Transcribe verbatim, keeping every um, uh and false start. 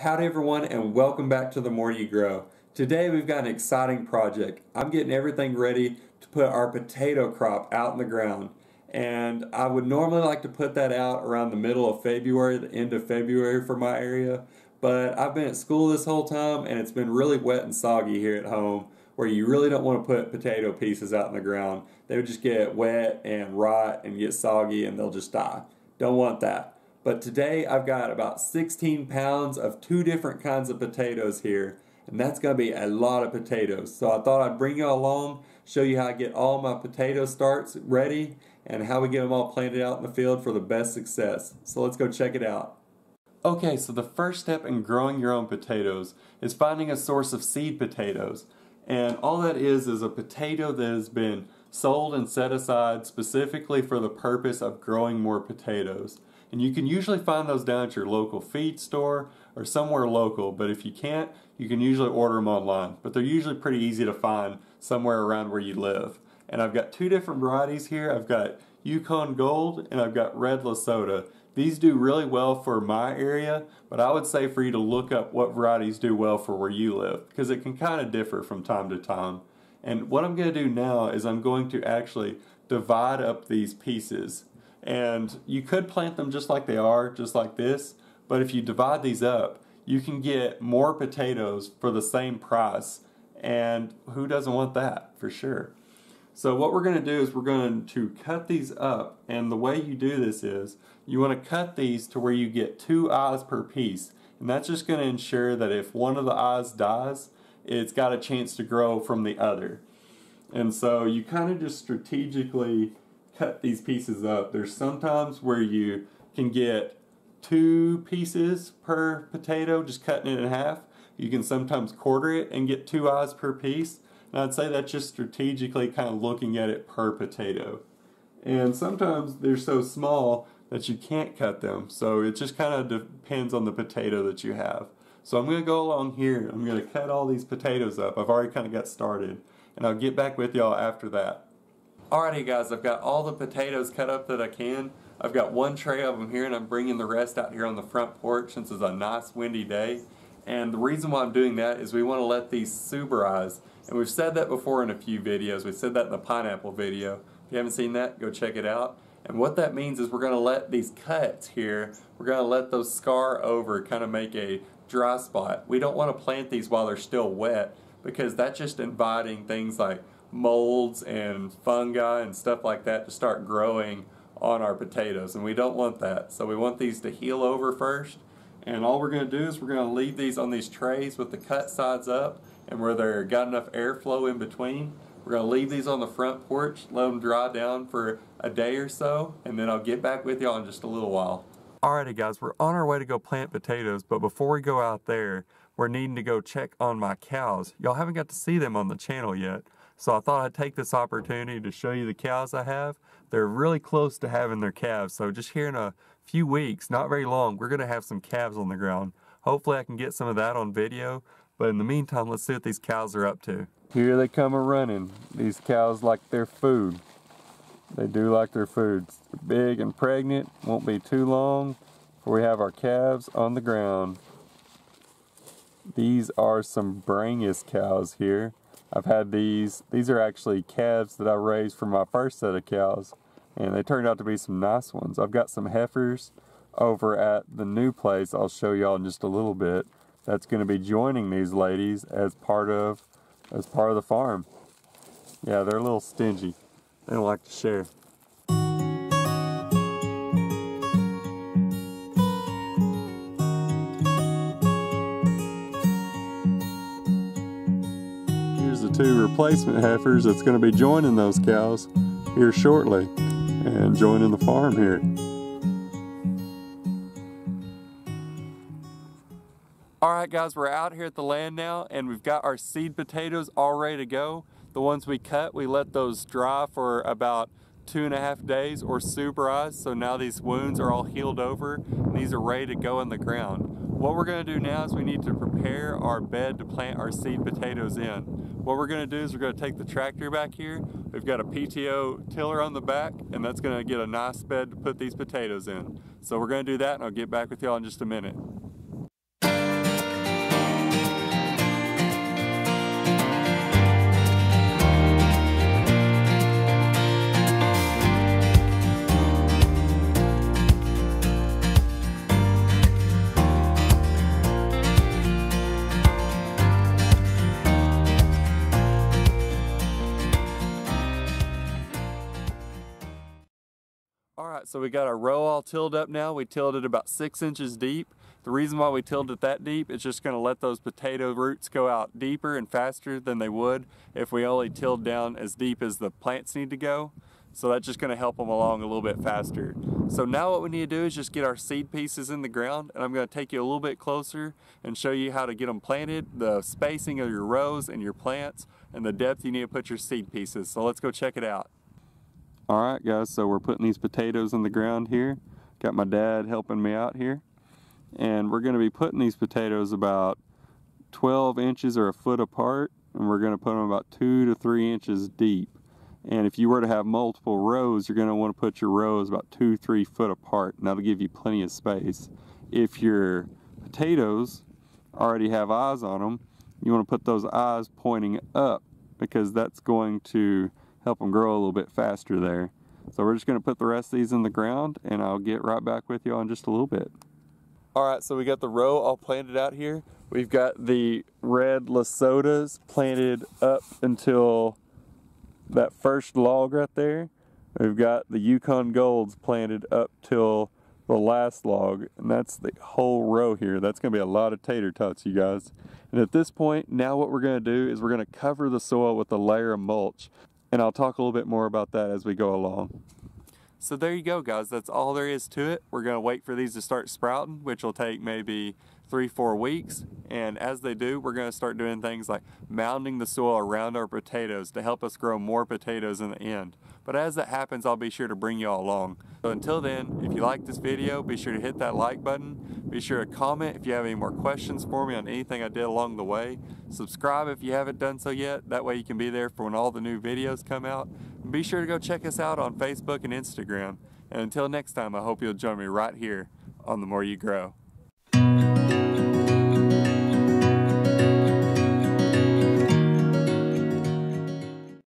Howdy everyone, and welcome back to The More You Grow. Today we've got an exciting project. I'm getting everything ready to put our potato crop out in the ground. And I would normally like to put that out around the middle of February, the end of February for my area. But I've been at school this whole time and it's been really wet and soggy here at home, where you really don't want to put potato pieces out in the ground. They would just get wet and rot and get soggy and they'll just die. Don't want that. But today I've got about sixteen pounds of two different kinds of potatoes here, and that's going to be a lot of potatoes. So I thought I'd bring you along, show you how I get all my potato starts ready and how we get them all planted out in the field for the best success. So let's go check it out. Okay, so the first step in growing your own potatoes is finding a source of seed potatoes. And all that is is a potato that has been sold and set aside specifically for the purpose of growing more potatoes. And you can usually find those down at your local feed store or somewhere local, but if you can't, you can usually order them online. But they're usually pretty easy to find somewhere around where you live. And I've got two different varieties here. I've got Yukon Gold and I've got Red La Soda. These do really well for my area, but I would say for you to look up what varieties do well for where you live, because it can kind of differ from time to time. And what I'm going to do now is I'm going to actually divide up these pieces. And you could plant them just like they are, just like this, but if you divide these up, you can get more potatoes for the same price, and who doesn't want that, for sure. So what we're going to do is we're going to cut these up, and the way you do this is you want to cut these to where you get two eyes per piece, and that's just going to ensure that if one of the eyes dies, it's got a chance to grow from the other. And so you kind of just strategically cut these pieces up. There's sometimes where you can get two pieces per potato, just cutting it in half. You can sometimes quarter it and get two eyes per piece. And I'd say that's just strategically kind of looking at it per potato. And sometimes they're so small that you can't cut them. So it just kind of depends on the potato that you have. So I'm going to go along here. I'm going to cut all these potatoes up. I've already kind of got started. And I'll get back with y'all after that. Alrighty guys, I've got all the potatoes cut up that I can. I've got one tray of them here and I'm bringing the rest out here on the front porch since it's a nice windy day. And the reason why I'm doing that is we want to let these suberize. And we've said that before in a few videos. We said that in the pineapple video. If you haven't seen that, go check it out. And what that means is we're going to let these cuts here, we're going to let those scar over, kind of make a dry spot. We don't want to plant these while they're still wet, because that's just inviting things like molds and fungi and stuff like that to start growing on our potatoes, and we don't want that. So we want these to heal over first, and all we're going to do is we're going to leave these on these trays with the cut sides up, and where they've got enough airflow in between, we're going to leave these on the front porch, let them dry down for a day or so, and then I'll get back with y'all in just a little while. Alrighty guys, we're on our way to go plant potatoes, but before we go out there, we're needing to go check on my cows. Y'all haven't got to see them on the channel yet. So I thought I'd take this opportunity to show you the cows I have. They're really close to having their calves. So just here in a few weeks, not very long, we're going to have some calves on the ground. Hopefully I can get some of that on video. But in the meantime, let's see what these cows are up to. Here they come a-running. These cows like their food. They do like their food. They're big and pregnant. Won't be too long before we have our calves on the ground. These are some Brangus cows here. I've had these, these are actually calves that I raised for my first set of cows, and they turned out to be some nice ones. I've got some heifers over at the new place I'll show y'all in just a little bit. That's going to be joining these ladies as part of, as part of the farm. Yeah, they're a little stingy. They don't like to share. Two replacement heifers that's going to be joining those cows here shortly and joining the farm here. Alright guys, we're out here at the land now, and we've got our seed potatoes all ready to go. The ones we cut, we let those dry for about two and a half days or suberize, so now these wounds are all healed over and these are ready to go in the ground. What we're going to do now is we need to prepare our bed to plant our seed potatoes in. What we're going to do is we're going to take the tractor back here. We've got a P T O tiller on the back, and that's going to get a nice bed to put these potatoes in. So we're going to do that, and I'll get back with y'all in just a minute. Alright, so we got our row all tilled up now. We tilled it about six inches deep. The reason why we tilled it that deep is just going to let those potato roots go out deeper and faster than they would if we only tilled down as deep as the plants need to go. So that's just going to help them along a little bit faster. So now what we need to do is just get our seed pieces in the ground, and I'm going to take you a little bit closer and show you how to get them planted, the spacing of your rows and your plants, and the depth you need to put your seed pieces. So let's go check it out. Alright guys, so we're putting these potatoes in the ground here. Got my dad helping me out here. And we're going to be putting these potatoes about twelve inches or a foot apart, and we're going to put them about two to three inches deep. And if you were to have multiple rows, you're going to want to put your rows about two, three foot apart, and that'll give you plenty of space. If your potatoes already have eyes on them, you want to put those eyes pointing up, because that's going to help them grow a little bit faster there. So we're just going to put the rest of these in the ground, and I'll get right back with you in just a little bit. Alright, so we got the row all planted out here. We've got the red La Sodas planted up until that first log right there. We've got the Yukon golds planted up till the last log, and that's the whole row here. That's going to be a lot of tater tots, you guys. And at this point, now what we're going to do is we're going to cover the soil with a layer of mulch, and I'll talk a little bit more about that as we go along. So there you go, guys. That's all there is to it. We're going to wait for these to start sprouting, which will take maybe three, four weeks. And as they do, we're going to start doing things like mounding the soil around our potatoes to help us grow more potatoes in the end. But as that happens, I'll be sure to bring y'all along. So until then, if you like this video, be sure to hit that like button. Be sure to comment if you have any more questions for me on anything I did along the way. Subscribe if you haven't done so yet. That way you can be there for when all the new videos come out. And be sure to go check us out on Facebook and Instagram. And until next time, I hope you'll join me right here on The More You Grow.